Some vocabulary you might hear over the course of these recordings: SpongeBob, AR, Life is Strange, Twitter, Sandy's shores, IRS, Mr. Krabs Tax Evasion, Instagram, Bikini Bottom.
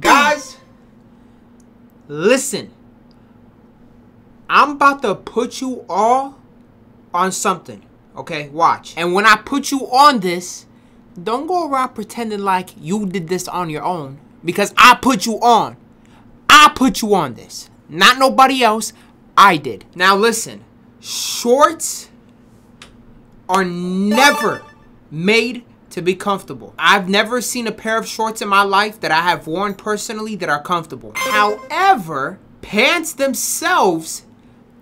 Guys, listen. I'm about to put you all on something. Okay, watch. And when I put you on this, don't go around pretending like you did this on your own. Because I put you on. I put you on this. Not nobody else. I did. Now listen. Shorts are never made to be comfortable. I've never seen a pair of shorts in my life that I have worn personally that are comfortable. However, pants themselves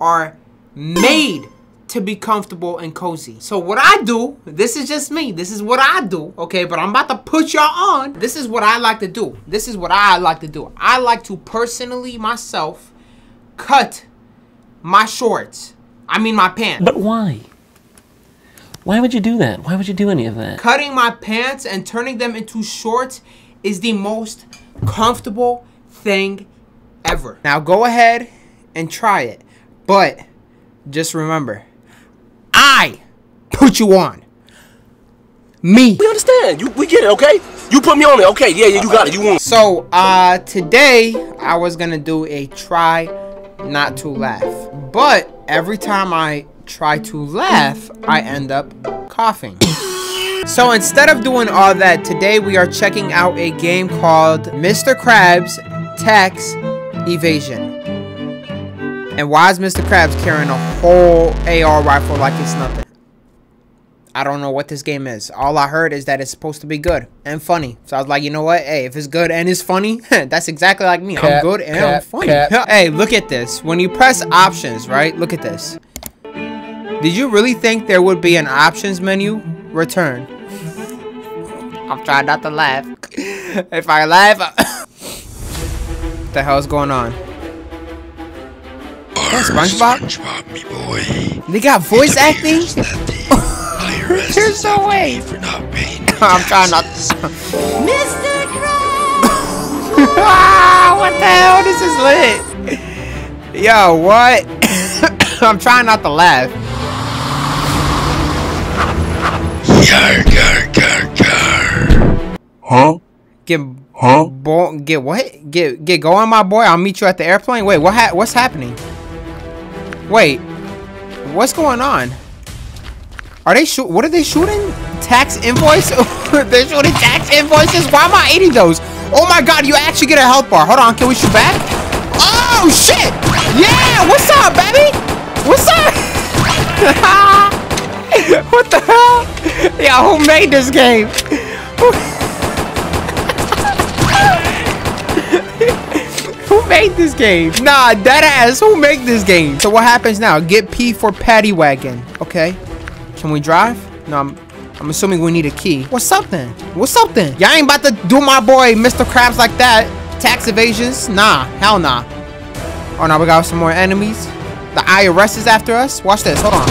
are made to be comfortable and cozy. So what I do, this is just me, this is what I do, okay, but I'm about to put y'all on. This is what I like to do. This is what I like to do. I like to personally, myself, cut my shorts. I mean my pants. But why? Why would you do that? Why would you do any of that? Cutting my pants and turning them into shorts is the most comfortable thing ever. Now go ahead and try it. But just remember, I put you on. Me. We understand. We get it, okay? You put me on it, okay? Yeah, you got it. You won. So, today I was gonna do a try not to laugh. But every time I try to laugh, I end up coughing. So instead of doing all that, today we are checking out a game called Mr. Krabs Tax Evasion. And why is Mr. Krabs carrying a whole AR rifle like it's nothing? I don't know what this game is. All I heard is that it's supposed to be good and funny. So I was like, you know what? Hey, if it's good and it's funny, that's exactly like me. I'm good and I'm funny. Hey, look at this. When you press options, right? Look at this. Did you really think there would be an options menu? Return. I'm trying not to laugh. If I laugh, what the hell is going on? That's SpongeBob? SpongeBob, me boy. They got voice acting? There's no way. I'm trying not to. Mr. Krabs! Wow, what the hell? This is lit. Yo, what? I'm trying not to laugh. Yar, yar, yar, yar. Huh? Get what? Get going, my boy. I'll meet you at the airplane. Wait, what's happening? Wait, what's going on? Are they what are they shooting? Tax invoice? They're shooting tax invoices? Why am I eating those? Oh my god, you actually get a health bar. Hold on, can we shoot back? Oh shit! Yeah, what's up, baby? What's up? What the hell? Yeah, who made this game? Who made this game? Nah, dead ass. Who made this game? So what happens now? Get P for paddy wagon. Okay. Can we drive? No, I'm assuming we need a key. What's up then? What's up then? Y'all ain't about to do my boy Mr. Krabs like that. Tax evasions? Nah. Hell nah. Oh, now we got some more enemies. The IRS is after us. Watch this. Hold on.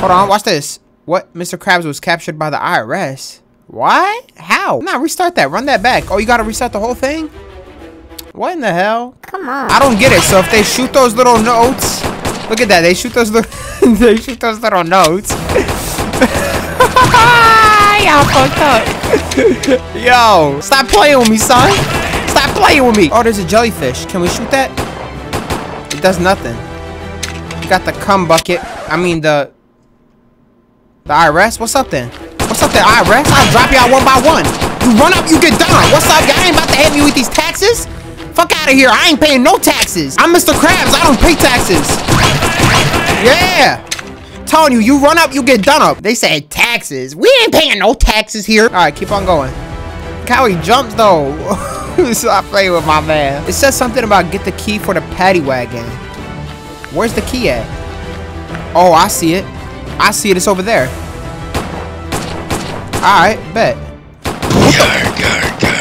Hold on. Watch this. What? Mr. Krabs was captured by the IRS. What? How? Nah, restart that. Run that back. Oh, you gotta restart the whole thing? What in the hell? Come on. I don't get it. So if they shoot those little notes, look at that. They shoot those little they shoot those little notes. Y'all fucked up. Yo, stop playing with me, son. Stop playing with me. Oh, there's a jellyfish. Can we shoot that? It does nothing. You got the cum bucket. I mean the IRS. What's up then? What's up there, IRS? I'll drop y'all one by one. You run up, you get done. What's up? Y'all ain't about to hit me with these taxes? Fuck out of here. I ain't paying no taxes. I'm Mr. Krabs. I don't pay taxes. Yeah. Telling you, you run up, you get done up. They said taxes. We ain't paying no taxes here. All right, keep on going. Cowie jumps, though. So I play with my man. It says something about get the key for the paddy wagon. Where's the key at? Oh, I see it. I see it. It's over there. All right, bet. Yar, yar, yar.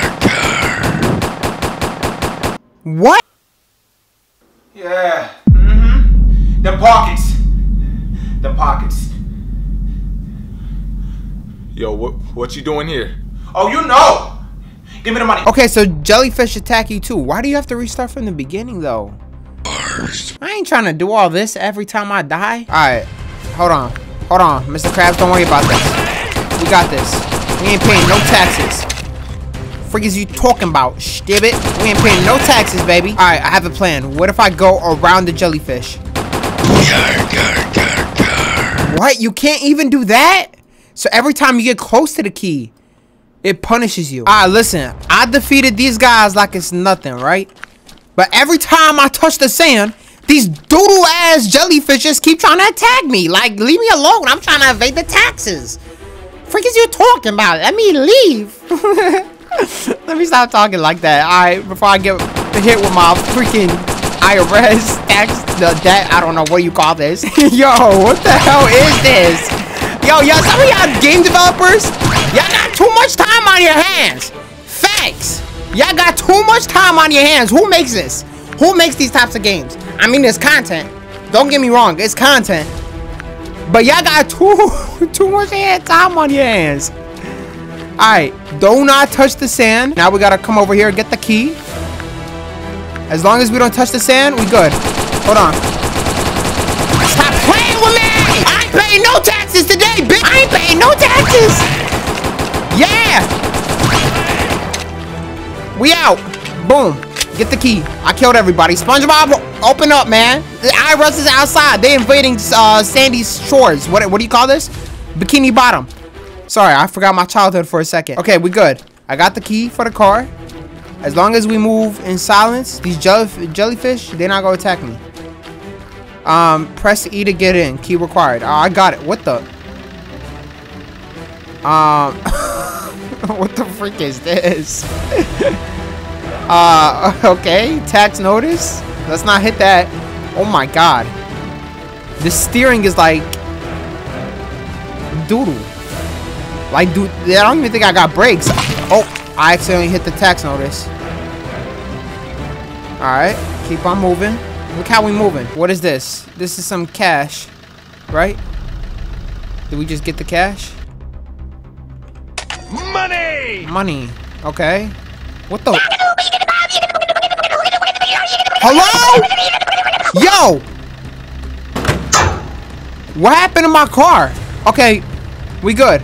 What? Yeah. Mm-hmm. The pockets. The pockets. Yo, what you doing here? Oh, you know. Give me the money. Okay, so jellyfish attack you too. Why do you have to restart from the beginning though? Bars. I ain't trying to do all this every time I die. All right, hold on. Hold on, Mr. Krabs, don't worry about this. We got this. We ain't paying no taxes. Freak is you talking about? Shtibbit. We ain't paying no taxes, baby. Alright, I have a plan. What if I go around the jellyfish? What? You can't even do that? So every time you get close to the key, it punishes you. Alright, listen. I defeated these guys like it's nothing, right? But every time I touch the sand, these doodle-ass jellyfishes keep trying to attack me. Like, leave me alone. I'm trying to evade the taxes. Freak is you talking about? Let me leave. Let me stop talking like that. Alright, before I get hit with my freaking IRS tax, I don't know what you call this. Yo, what the hell is this? Yo, some of y'all game developers, y'all got too much time on your hands. Facts. Y'all got too much time on your hands. Who makes this? Who makes these types of games? I mean, it's content. Don't get me wrong, it's content. But y'all got too much time on your hands. Alright, do not touch the sand. Now we gotta come over here and get the key. As long as we don't touch the sand, we good. Hold on. Stop playing with me! I ain't paying no taxes today, bitch! I ain't paying no taxes! Yeah! We out. Boom. Get the key. I killed everybody. SpongeBob, open up, man. The IRS is outside. They invading Sandy's shores. What do you call this? Bikini Bottom. Sorry, I forgot my childhood for a second. Okay, we good. I got the key for the car. As long as we move in silence, these jellyfish, they're not gonna attack me. Press E to get in. Key required. I got it. What the? What the freak is this? Okay, tax notice. Let's not hit that. Oh my god. The steering is like doodle. Like, dude, I don't even think I got brakes. Oh, I accidentally hit the tax notice. Alright, keep on moving. Look how we moving. What is this? This is some cash, right? Did we just get the cash? Money! Money. Okay. What the? Hello? Yo! What happened to my car? Okay, we good.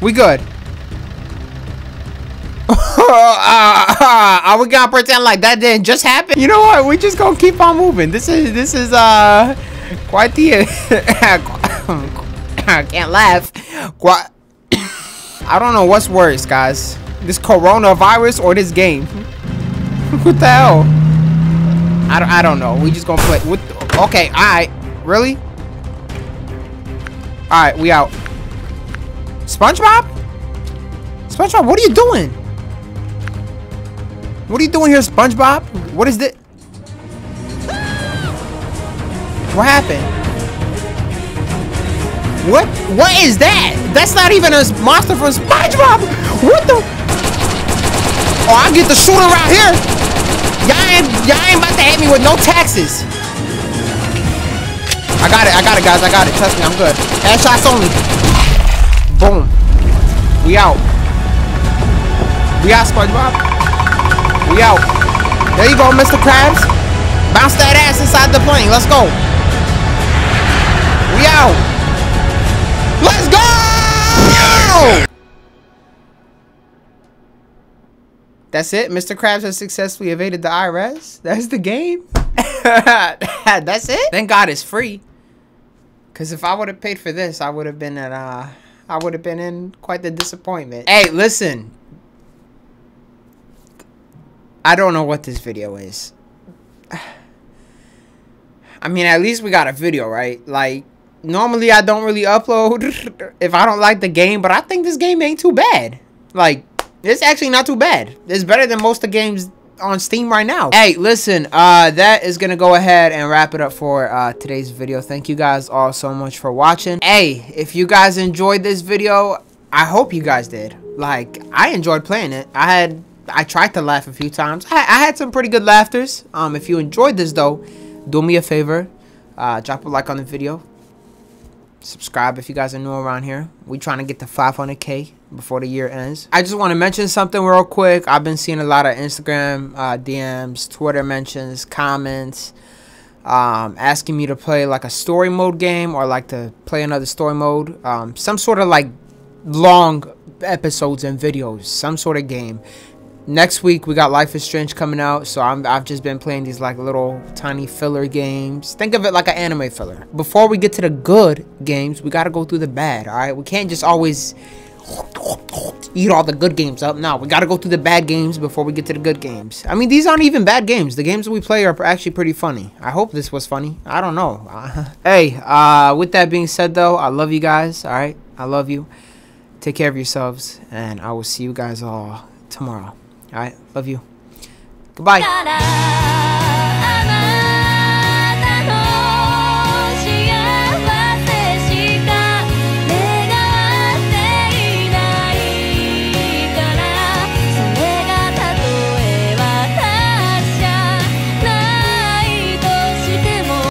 We good. Are we gonna pretend like that didn't just happen? You know what? We just gonna keep on moving. This is quite the I can't laugh. Quite. I don't know what's worse, guys. This coronavirus or this game. What the hell? I don't know. We just gonna play. What the, okay, alright. Really? Alright, we out. SpongeBob? SpongeBob, what are you doing? What are you doing here, SpongeBob? What is this? What happened? What is that? That's not even a monster from SpongeBob! What the? Oh, I get the shooter right here! Y'all ain't about to hit me with no taxes! I got it, guys, I got it. Trust me, I'm good. Headshots only. Boom. We out. We out, SpongeBob. We out. There you go, Mr. Krabs. Bounce that ass inside the plane. Let's go. We out. Let's go! That's it. Mr. Krabs has successfully evaded the IRS. That's the game. That's it. Thank God it's free. Because if I would have paid for this, I would have been at... I would have been in quite the disappointment. Hey, listen. I don't know what this video is. I mean, at least we got a video, right? Like, normally I don't really upload if I don't like the game, but I think this game ain't too bad. Like, it's actually not too bad. It's better than most of the games on Steam right now. Hey, listen, that is gonna go ahead and wrap it up for today's video. Thank you guys all so much for watching. Hey, if you guys enjoyed this video, I hope you guys did. Like, I enjoyed playing it. I tried to laugh a few times. I had some pretty good laughters. If you enjoyed this though, do me a favor, drop a like on the video, subscribe if you guys are new around here. We trying to get to 500K before the year ends. I just want to mention something real quick. I've been seeing a lot of Instagram DMs, Twitter mentions, comments, asking me to play like a story mode game, or like to play another story mode, some sort of like long episodes and videos, some sort of game. Next week we got Life is Strange coming out, so I've just been playing these like little tiny filler games. Think of it like an anime filler. Before we get to the good games, we gotta go through the bad. All right, we can't just always eat all the good games up. No, we gotta go through the bad games before we get to the good games. I mean, these aren't even bad games. The games that we play are actually pretty funny. I hope this was funny. I don't know. Hey, with that being said though, I love you guys. All right, I love you. Take care of yourselves, and I will see you guys all tomorrow. All right, love you. Goodbye.